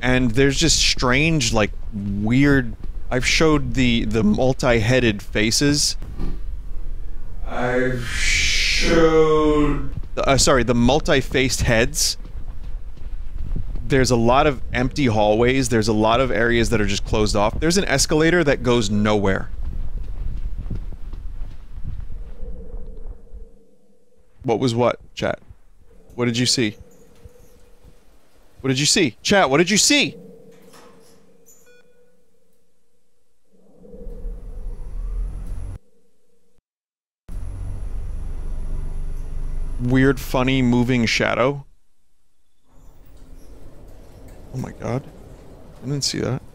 And there's just strange, like, weird... I've showed the multi-headed faces. I've showed... sorry, the multi-faced heads. There's a lot of empty hallways. There's a lot of areas that are just closed off. There's an escalator that goes nowhere. What was what, chat? What did you see? What did you see? Chat, what did you see? Weird, funny, moving shadow. Oh my god. I didn't see that.